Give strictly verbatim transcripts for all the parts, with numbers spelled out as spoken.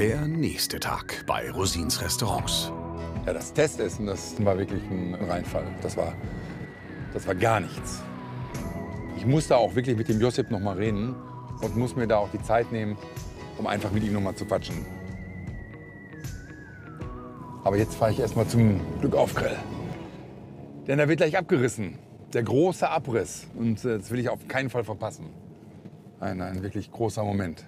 Der nächste Tag bei Rosins Restaurants. Ja, das Testessen, das war wirklich ein Reinfall. Das war, das war gar nichts. Ich muss da auch wirklich mit dem Josip noch mal reden und muss mir da auch die Zeit nehmen, um einfach mit ihm noch mal zu quatschen. Aber jetzt fahre ich erst mal zum Glückauf-Grill. Denn da wird gleich abgerissen. Der große Abriss. Und das will ich auf keinen Fall verpassen. Ein, ein wirklich großer Moment.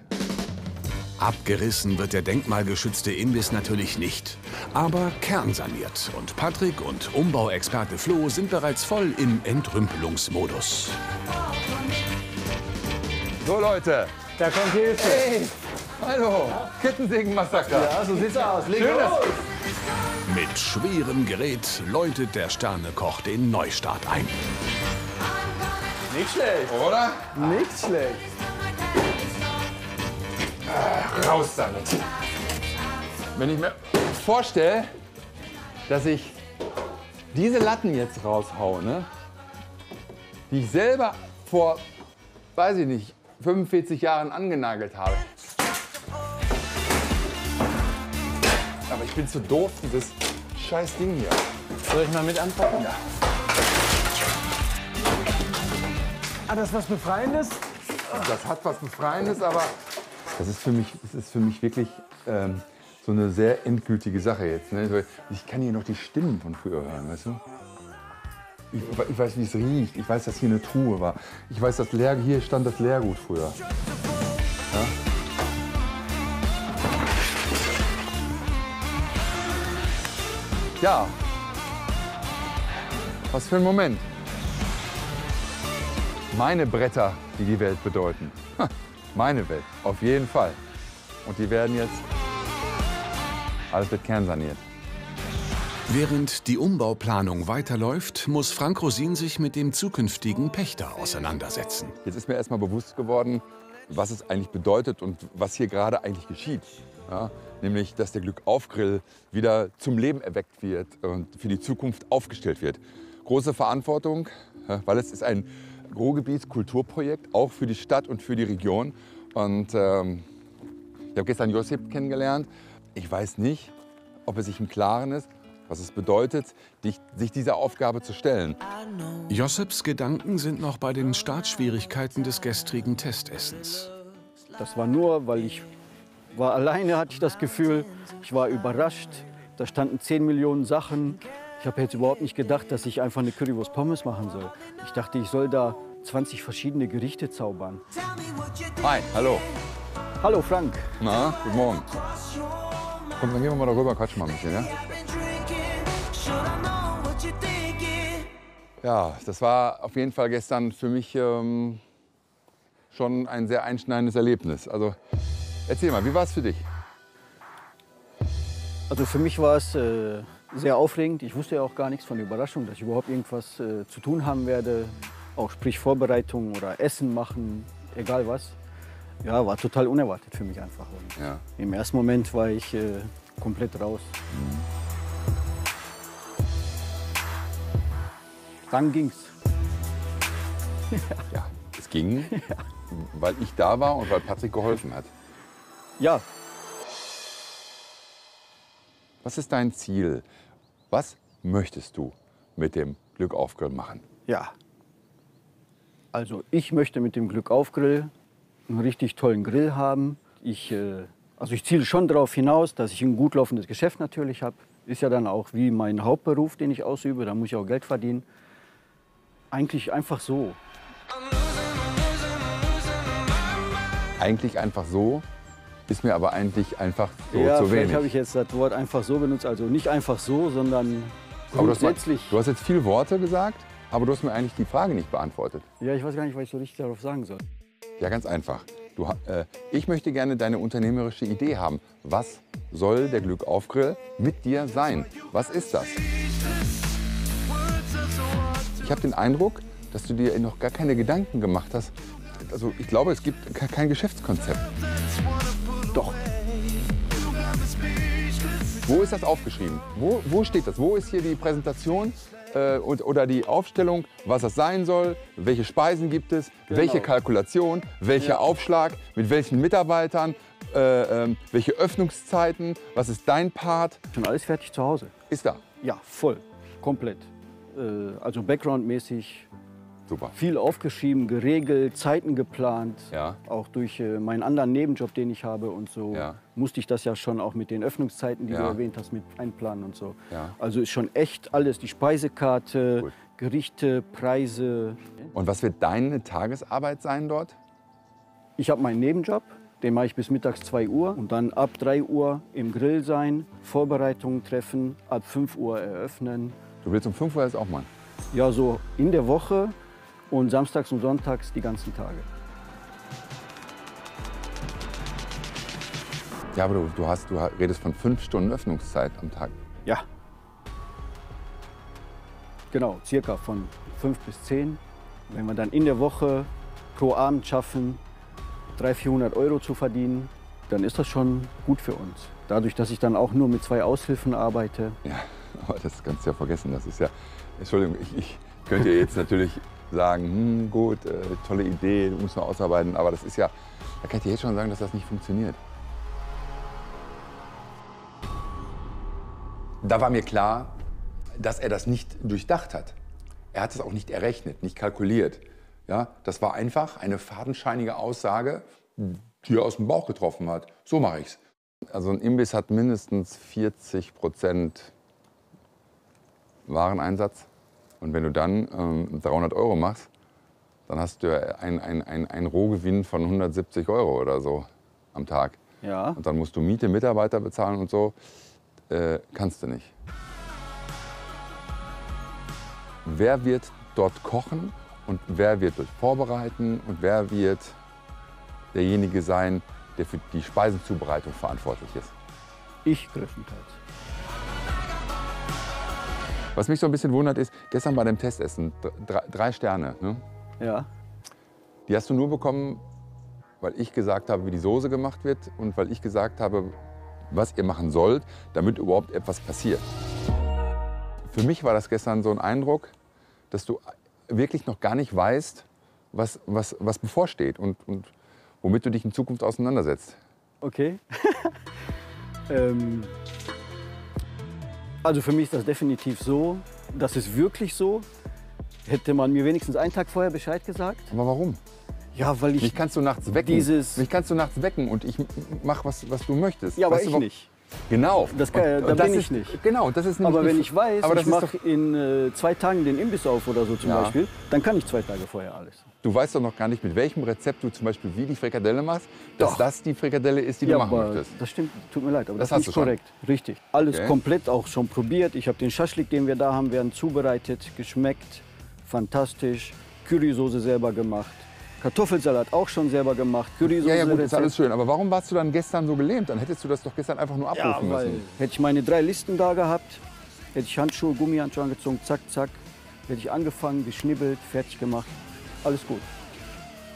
Abgerissen wird der denkmalgeschützte Imbiss natürlich nicht. Aber kernsaniert. Und Patrick und Umbauexperte Flo sind bereits voll im Entrümpelungsmodus. So, Leute. Da kommt Hilfe. Hey. Hallo. Ja. Kettensägen-Massaker. Ja, so sieht's aus. Leg los. Mit schwerem Gerät läutet der Sternekoch den Neustart ein. Nicht schlecht. Oder? Nicht schlecht. Ah, raus damit. Wenn ich mir vorstelle, dass ich diese Latten jetzt raushaue, ne? Die ich selber vor, weiß ich nicht, fünfundvierzig Jahren angenagelt habe. Aber ich bin zu doof, dieses scheiß Ding hier. Soll ich mal mit anpacken? Ja. Ah, das ist was Befreiendes? Das hat was Befreiendes, aber das ist für mich, das ist für mich wirklich ähm, so eine sehr endgültige Sache jetzt. Ne? Ich kann hier noch die Stimmen von früher hören, weißt du? Ich, ich weiß, wie es riecht. Ich weiß, dass hier eine Truhe war. Ich weiß, dass Lehr, hier stand das Lehrgut früher. Ja? Ja, was für ein Moment. Meine Bretter, die die Welt bedeuten. Ha, meine Welt, auf jeden Fall. Und die werden jetzt, alles wird kernsaniert. Während die Umbauplanung weiterläuft, muss Frank Rosin sich mit dem zukünftigen Pächter auseinandersetzen. Jetzt ist mir erstmal bewusst geworden, was es eigentlich bedeutet und was hier gerade eigentlich geschieht. Ja, nämlich, dass der Glückauf-Grill wieder zum Leben erweckt wird und für die Zukunft aufgestellt wird. Große Verantwortung, weil es ist ein Ruhrgebietskulturprojekt, auch für die Stadt und für die Region. Und ähm, ich habe gestern Josip kennengelernt. Ich weiß nicht, ob er sich im Klaren ist, was es bedeutet, sich dieser Aufgabe zu stellen. Josips Gedanken sind noch bei den Startschwierigkeiten des gestrigen Testessens. Das war nur, weil ich war alleine, hatte ich das Gefühl. Ich war überrascht. Da standen zehn Millionen Sachen. Ich habe jetzt überhaupt nicht gedacht, dass ich einfach eine Currywurst Pommes machen soll. Ich dachte, ich soll da zwanzig verschiedene Gerichte zaubern. Hi, hallo. Hallo, Frank. Na, guten Morgen. Komm, dann gehen wir mal darüber, quatschen mal ein bisschen, ja? Ja, das war auf jeden Fall gestern für mich ähm, schon ein sehr einschneidendes Erlebnis. Also, erzähl mal, wie war es für dich? Also für mich war es äh, sehr aufregend. Ich wusste ja auch gar nichts von der Überraschung, dass ich überhaupt irgendwas äh, zu tun haben werde. Auch sprich Vorbereitung oder Essen machen, egal was. Ja, war total unerwartet für mich einfach. Und ja. Im ersten Moment war ich äh, komplett raus. Mhm. Dann ging's. Ja, es ging, ja. Weil ich da war und weil Patrick geholfen hat. Ja. Was ist dein Ziel? Was möchtest du mit dem Glückauf-Grill machen? Ja. Also ich möchte mit dem Glückauf-Grill einen richtig tollen Grill haben. Ich, also ich ziele schon darauf hinaus, dass ich ein gut laufendes Geschäft natürlich habe. Ist ja dann auch wie mein Hauptberuf, den ich ausübe. Da muss ich auch Geld verdienen. Eigentlich einfach so. Eigentlich einfach so ist mir aber eigentlich einfach so ja, zu wenig. Ja, vielleicht habe ich jetzt das Wort einfach so benutzt. Also nicht einfach so, sondern grundsätzlich. Du hast jetzt viele Worte gesagt, aber du hast mir eigentlich die Frage nicht beantwortet. Ja, ich weiß gar nicht, was ich so richtig darauf sagen soll. Ja, ganz einfach. Du, äh, ich möchte gerne deine unternehmerische Idee haben. Was soll der Glückauf-Grill mit dir sein? Was ist das? Ich habe den Eindruck, dass du dir noch gar keine Gedanken gemacht hast. Also ich glaube, es gibt kein Geschäftskonzept. Doch. Wo ist das aufgeschrieben? Wo, wo steht das? Wo ist hier die Präsentation äh, und, oder die Aufstellung, was das sein soll, welche Speisen gibt es, genau. Welche Kalkulation, welcher ja. Aufschlag, mit welchen Mitarbeitern, äh, äh, welche Öffnungszeiten, was ist dein Part? Schon alles fertig zu Hause. Ist da? Ja, voll, komplett. Äh, also backgroundmäßig. Super. Viel aufgeschrieben, geregelt, Zeiten geplant. Ja. Auch durch äh, meinen anderen Nebenjob, den ich habe und so, ja, musste ich das ja schon auch mit den Öffnungszeiten, die ja, du erwähnt hast, mit einplanen und so. Ja. Also ist schon echt alles, die Speisekarte, gut, Gerichte, Preise. Und was wird deine Tagesarbeit sein dort? Ich habe meinen Nebenjob, den mache ich bis mittags zwei Uhr und dann ab drei Uhr im Grill sein, Vorbereitungen treffen, ab fünf Uhr eröffnen. Du willst um fünf Uhr jetzt auch mal? Ja, so in der Woche. Und samstags und sonntags die ganzen Tage. Ja, aber du, du, hast, du redest von fünf Stunden Öffnungszeit am Tag. Ja. Genau, circa von fünf bis zehn. Wenn wir dann in der Woche pro Abend schaffen, dreihundert, vierhundert Euro zu verdienen, dann ist das schon gut für uns. Dadurch, dass ich dann auch nur mit zwei Aushilfen arbeite. Ja, aber das kannst du ja vergessen. Das ist ja, Entschuldigung, ich, ich könnte jetzt natürlich sagen, hm, gut, äh, tolle Idee, du musst noch ausarbeiten, aber das ist ja, da kann ich dir jetzt schon sagen, dass das nicht funktioniert. Da war mir klar, dass er das nicht durchdacht hat. Er hat es auch nicht errechnet, nicht kalkuliert. Ja, das war einfach eine fadenscheinige Aussage, die er aus dem Bauch getroffen hat. So mache ich's. Also ein Imbiss hat mindestens vierzig Prozent Wareneinsatz. Und wenn du dann ähm, dreihundert Euro machst, dann hast du einen ein, ein Rohgewinn von hundertsiebzig Euro oder so am Tag. Ja. Und dann musst du Miete, Mitarbeiter bezahlen und so. Äh, kannst du nicht. Wer wird dort kochen und wer wird dort vorbereiten und wer wird derjenige sein, der für die Speisenzubereitung verantwortlich ist? Ich größtenteils. Was mich so ein bisschen wundert ist, gestern bei dem Testessen, drei, drei Sterne, ne? Ja. Die hast du nur bekommen, weil ich gesagt habe, wie die Soße gemacht wird und weil ich gesagt habe, was ihr machen sollt, damit überhaupt etwas passiert. Für mich war das gestern so ein Eindruck, dass du wirklich noch gar nicht weißt, was, was, was bevorsteht und, und womit du dich in Zukunft auseinandersetzt. Okay. ähm Also für mich ist das definitiv so. Das ist wirklich so. Hätte man mir wenigstens einen Tag vorher Bescheid gesagt. Aber warum? Ja, weil ich... Mich kannst du nachts wecken. Dieses Mich kannst du nachts wecken und ich mach, was, was du möchtest. Ja, aber weißt ich du, nicht. Genau. Das kann, und, da und bin das ich ist, nicht. Genau, das ist nämlich... Aber wenn ich weiß, aber ich mache in äh, zwei Tagen den Imbiss auf oder so zum ja. Beispiel, dann kann ich zwei Tage vorher alles. Du weißt doch noch gar nicht, mit welchem Rezept du zum Beispiel wie die Frikadelle machst, dass doch. das die Frikadelle ist, die ja, du machen aber möchtest. Das stimmt, tut mir leid, aber das, das ist nicht korrekt. Schon. Richtig. Alles okay. komplett auch schon probiert. Ich habe den Schaschlik, den wir da haben, werden zubereitet, geschmeckt, fantastisch. Currysoße selber gemacht. Kartoffelsalat auch schon selber gemacht. Currysoße. Ja, ja gut, ist alles schön. Aber warum warst du dann gestern so gelähmt? Dann hättest du das doch gestern einfach nur abrufen ja, weil müssen. Hätte ich meine drei Listen da gehabt, hätte ich Handschuhe, Gummihandschuhe angezogen, zack, zack. Hätte ich angefangen, geschnibbelt, fertig gemacht. Alles gut.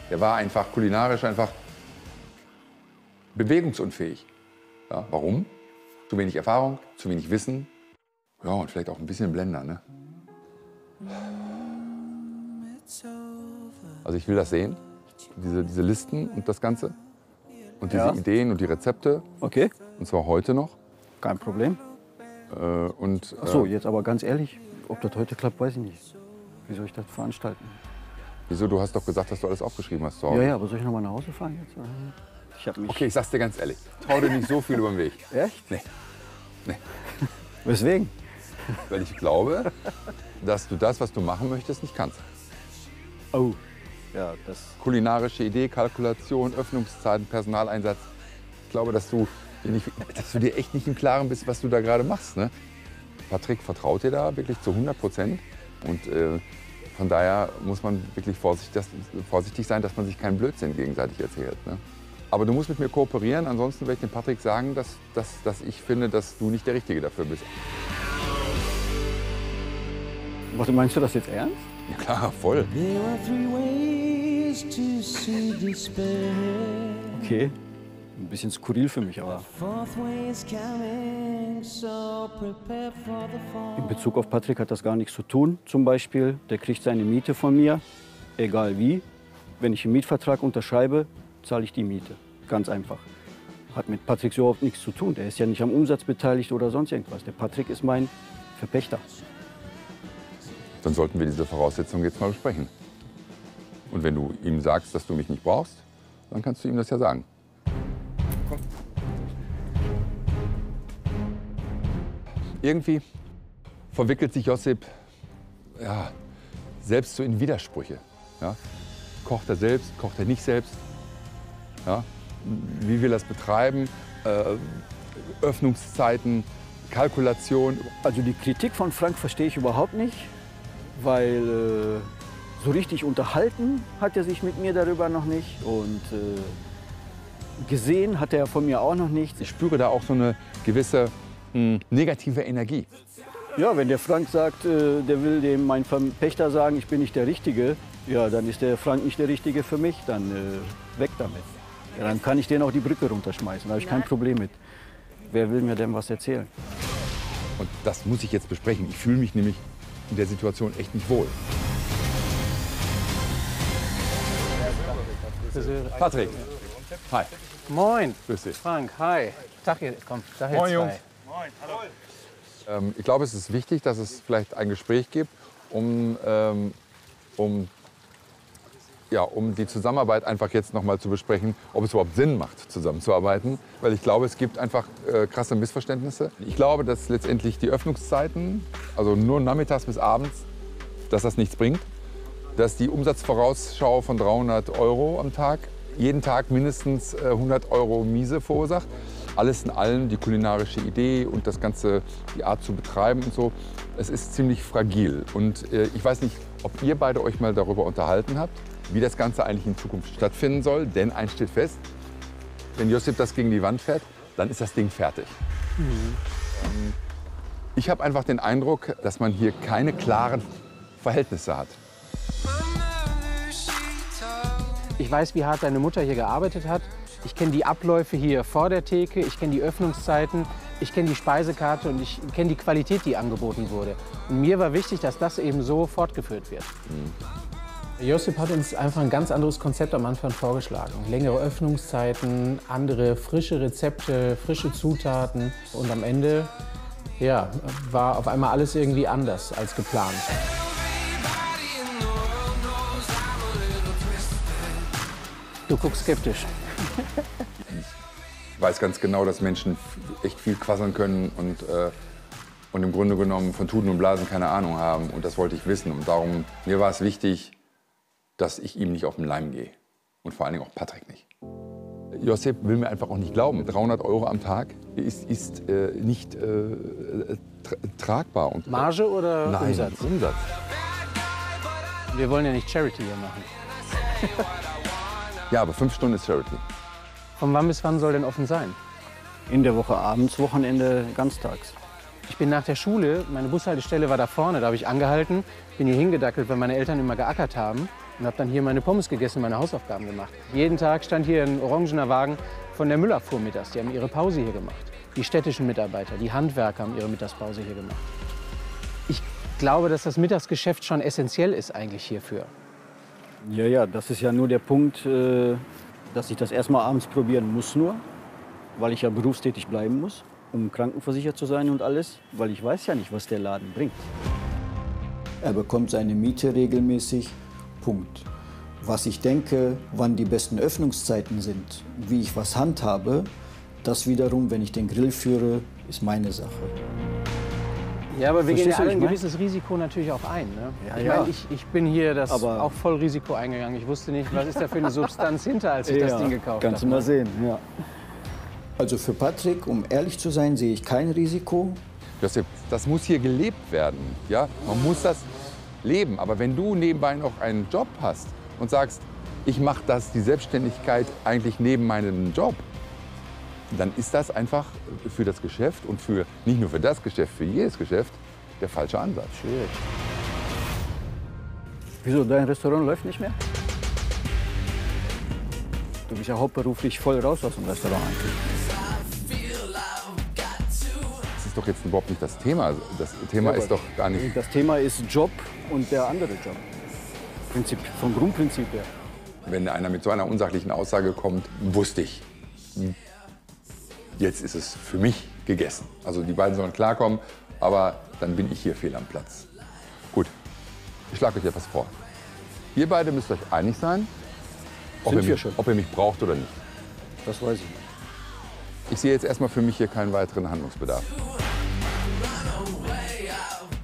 Der war einfach kulinarisch einfach bewegungsunfähig. Ja, warum? Zu wenig Erfahrung, zu wenig Wissen. Ja, und vielleicht auch ein bisschen Blender, ne? Also ich will das sehen, diese, diese Listen und das Ganze und diese ja. Ideen und die Rezepte. Okay. Und zwar heute noch. Kein Problem. Äh, und, äh, Ach so, jetzt aber ganz ehrlich, ob das heute klappt, weiß ich nicht. Wie soll ich das veranstalten? Wieso? Du hast doch gesagt, dass du alles aufgeschrieben hast. Ja, ja, aber soll ich noch mal nach Hause fahren jetzt? Ich hab mich okay, ich sag's dir ganz ehrlich, trau dir nicht so viel über den Weg. Echt? Nee. Nee. Weswegen? Weil ich glaube, dass du das, was du machen möchtest, nicht kannst. Oh. Ja, das kulinarische Idee, Kalkulation, Öffnungszeiten, Personaleinsatz. Ich glaube, dass du, nicht, dass du dir echt nicht im Klaren bist, was du da gerade machst. Ne? Patrick vertraut dir da wirklich zu hundert Prozent. Und äh, von daher muss man wirklich vorsichtig, das, vorsichtig sein, dass man sich keinen Blödsinn gegenseitig erzählt. Ne? Aber du musst mit mir kooperieren, ansonsten werde ich dem Patrick sagen, dass, dass, dass ich finde, dass du nicht der Richtige dafür bist. Warte, meinst du das jetzt ernst? Ja klar, voll. Okay, ein bisschen skurril für mich, aber in Bezug auf Patrick hat das gar nichts zu tun, zum Beispiel. Der kriegt seine Miete von mir, egal wie. Wenn ich einen Mietvertrag unterschreibe, zahle ich die Miete, ganz einfach. hat mit Patrick so überhaupt nichts zu tun. Der ist ja nicht am Umsatz beteiligt oder sonst irgendwas. Der Patrick ist mein Verpächter. Dann sollten wir diese Voraussetzungen jetzt mal besprechen. Und wenn du ihm sagst, dass du mich nicht brauchst, dann kannst du ihm das ja sagen. Komm. Irgendwie verwickelt sich Josip ja, selbst so in Widersprüche. Ja? Kocht er selbst, kocht er nicht selbst? Ja? Wie will er das betreiben? Äh, Öffnungszeiten, Kalkulation. Also die Kritik von Frank verstehe ich überhaupt nicht, weil äh, so richtig unterhalten hat er sich mit mir darüber noch nicht und äh, gesehen hat er von mir auch noch nichts. Ich spüre da auch so eine gewisse mh, negative Energie. Ja, wenn der Frank sagt, äh, der will dem mein Verpächter sagen, ich bin nicht der Richtige, ja, dann ist der Frank nicht der Richtige für mich, dann äh, weg damit. Ja, dann kann ich denen auch die Brücke runterschmeißen, da habe ich kein Problem mit. Wer will mir denn was erzählen? Und das muss ich jetzt besprechen. Ich fühle mich nämlich in der Situation echt nicht wohl. Patrick, hi. Moin. Grüß dich. Frank, hi. Tag hier, komm, Tag hier. Moin, Jungs. Moin, hallo. Ähm, ich glaube, es ist wichtig, dass es vielleicht ein Gespräch gibt, um, ähm, um, ja, um die Zusammenarbeit einfach jetzt noch mal zu besprechen, ob es überhaupt Sinn macht, zusammenzuarbeiten. Weil ich glaube, es gibt einfach äh, krasse Missverständnisse. Ich glaube, dass letztendlich die Öffnungszeiten, also nur nachmittags bis abends, dass das nichts bringt. Dass die Umsatzvorausschau von dreihundert Euro am Tag jeden Tag mindestens äh, hundert Euro Miese verursacht. Alles in allem die kulinarische Idee und das Ganze, die Art zu betreiben und so, es ist ziemlich fragil. Und äh, ich weiß nicht, ob ihr beide euch mal darüber unterhalten habt, wie das Ganze eigentlich in Zukunft stattfinden soll. Denn eins steht fest, wenn Josip das gegen die Wand fährt, dann ist das Ding fertig. Mhm. Ähm, ich habe einfach den Eindruck, dass man hier keine klaren Verhältnisse hat. Ich weiß, wie hart deine Mutter hier gearbeitet hat. Ich kenne die Abläufe hier vor der Theke, ich kenne die Öffnungszeiten, ich kenne die Speisekarte und ich kenne die Qualität, die angeboten wurde. Und mir war wichtig, dass das eben so fortgeführt wird. Mhm. Josip hat uns einfach ein ganz anderes Konzept am Anfang vorgeschlagen. Längere Öffnungszeiten, andere frische Rezepte, frische Zutaten. Und am Ende ja, war auf einmal alles irgendwie anders als geplant. Du guckst skeptisch. Ich weiß ganz genau, dass Menschen echt viel quasseln können und, äh, und im Grunde genommen von Tuten und Blasen keine Ahnung haben. Und das wollte ich wissen. Und darum, mir war es wichtig, dass ich ihm nicht auf den Leim gehe. Und vor allen Dingen auch Patrick nicht. Josip will mir einfach auch nicht glauben. dreihundert Euro am Tag ist, ist äh, nicht äh, tra tragbar. Und, äh, Marge oder nein, Umsatz? Umsatz. Wir wollen ja nicht Charity hier machen. Ja, aber fünf Stunden ist Charity. Von wann bis wann soll denn offen sein? In der Woche abends, Wochenende, ganztags. Ich bin nach der Schule, meine Bushaltestelle war da vorne, da habe ich angehalten, bin hier hingedackelt, weil meine Eltern immer geackert haben und habe dann hier meine Pommes gegessen, meine Hausaufgaben gemacht. Jeden Tag stand hier ein orangener Wagen von der Müllabfuhr mittags, die haben ihre Pause hier gemacht. Die städtischen Mitarbeiter, die Handwerker haben ihre Mittagspause hier gemacht. Ich glaube, dass das Mittagsgeschäft schon essentiell ist eigentlich hierfür. Ja, ja, das ist ja nur der Punkt, äh dass ich das erstmal abends probieren muss nur, weil ich ja berufstätig bleiben muss, um krankenversichert zu sein und alles, weil ich weiß ja nicht, was der Laden bringt. Er bekommt seine Miete regelmäßig, Punkt. Was ich denke, wann die besten Öffnungszeiten sind, wie ich was handhabe, das wiederum, wenn ich den Grill führe, ist meine Sache. Ja, aber wir gehen ja alle ein gewisses Risiko natürlich auch ein. Ne? Ja, ich ja. meine, ich, ich bin hier das aber auch voll Risiko eingegangen. Ich wusste nicht, was ist da für eine Substanz hinter, als ich ja, das Ding gekauft habe. Kannst du mal sehen, ja. Also für Patrick, um ehrlich zu sein, sehe ich kein Risiko. Josip, das muss hier gelebt werden, ja? Man muss das leben. Aber wenn du nebenbei noch einen Job hast und sagst, ich mache das, die Selbstständigkeit eigentlich neben meinem Job, dann ist das einfach für das Geschäft und für, nicht nur für das Geschäft, für jedes Geschäft der falsche Ansatz. Schwierig. Wieso, dein Restaurant läuft nicht mehr? Du bist ja hauptberuflich voll raus aus dem Restaurant. Das ist doch jetzt überhaupt nicht das Thema. Das Thema ja, ist doch gar nicht... Das Thema ist Job und der andere Job. Prinzip, vom Grundprinzip her. Wenn einer mit so einer unsachlichen Aussage kommt, wusste ich. jetzt ist es für mich gegessen. Also die beiden sollen klarkommen, aber dann bin ich hier fehl am Platz. Gut, ich schlage euch etwas vor. Ihr beide müsst euch einig sein, ob, Sind ihr, wir mich, schon. ob ihr mich braucht oder nicht. Das weiß ich nicht. Ich sehe jetzt erstmal für mich hier keinen weiteren Handlungsbedarf.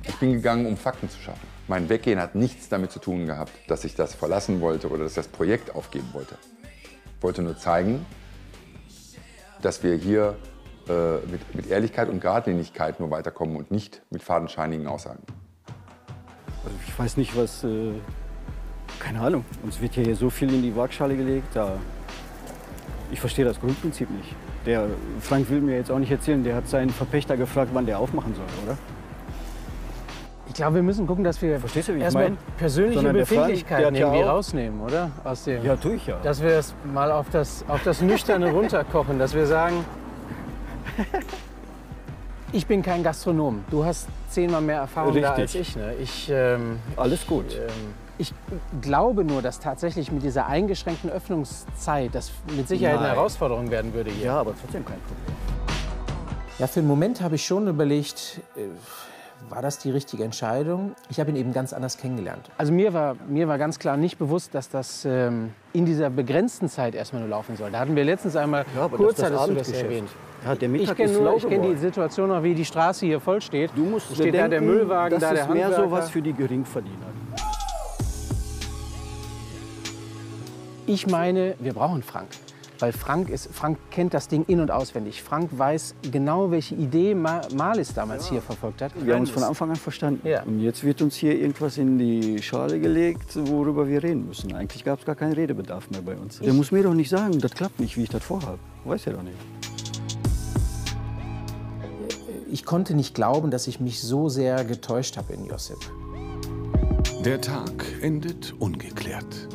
Ich bin gegangen, um Fakten zu schaffen. Mein Weggehen hat nichts damit zu tun gehabt, dass ich das verlassen wollte oder dass ich das Projekt aufgeben wollte. Ich wollte nur zeigen, dass wir hier äh, mit, mit Ehrlichkeit und Geradlinigkeit nur weiterkommen und nicht mit fadenscheinigen Aussagen. Also ich weiß nicht, was... Äh, keine Ahnung. Uns wird hier so viel in die Waagschale gelegt. Da ich verstehe das Grundprinzip nicht. Der Frank will mir jetzt auch nicht erzählen, der hat seinen Verpächter gefragt, wann der aufmachen soll, oder? Ich glaube, wir müssen gucken, dass wir Verstehst du, wie erstmal ich mein? persönliche Sondern Befindlichkeiten irgendwie ja rausnehmen, oder? Aus dem, ja, tue ich ja. Dass wir das mal auf das, auf das Nüchterne runterkochen, dass wir sagen, ich bin kein Gastronom, du hast zehnmal mehr Erfahrung da als ich. Ne? ich ähm, Alles gut. Ich, ähm, ich glaube nur, dass tatsächlich mit dieser eingeschränkten Öffnungszeit das mit Sicherheit Nein. eine Herausforderung werden würde hier. Ja, aber trotzdem kein Problem. Ja, für einen Moment habe ich schon überlegt, äh, war das die richtige Entscheidung? Ich habe ihn eben ganz anders kennengelernt. Also mir war, mir war ganz klar nicht bewusst, dass das ähm, in dieser begrenzten Zeit erstmal nur laufen soll. Da hatten wir letztens einmal ja, kurz, das hattest du das erwähnt. Ja, der Mittag ich kenne kenn die Situation noch, wie die Straße hier voll steht. Du musst steht bedenken, da der Müllwagen, da der Handwerker. Das ist mehr sowas für die Geringverdiener. Ich meine, wir brauchen Frank. Weil Frank, ist, Frank kennt das Ding in- und auswendig. Frank weiß genau, welche Idee Marlis damals ja. hier verfolgt hat. Wir haben uns von Anfang an verstanden. Ja. Und jetzt wird uns hier irgendwas in die Schale gelegt, worüber wir reden müssen. Eigentlich gab es gar keinen Redebedarf mehr bei uns. Ich Der muss mir doch nicht sagen, das klappt nicht, wie ich das vorhabe. Weiß er doch nicht. Ich konnte nicht glauben, dass ich mich so sehr getäuscht habe in Josip. Der Tag endet ungeklärt.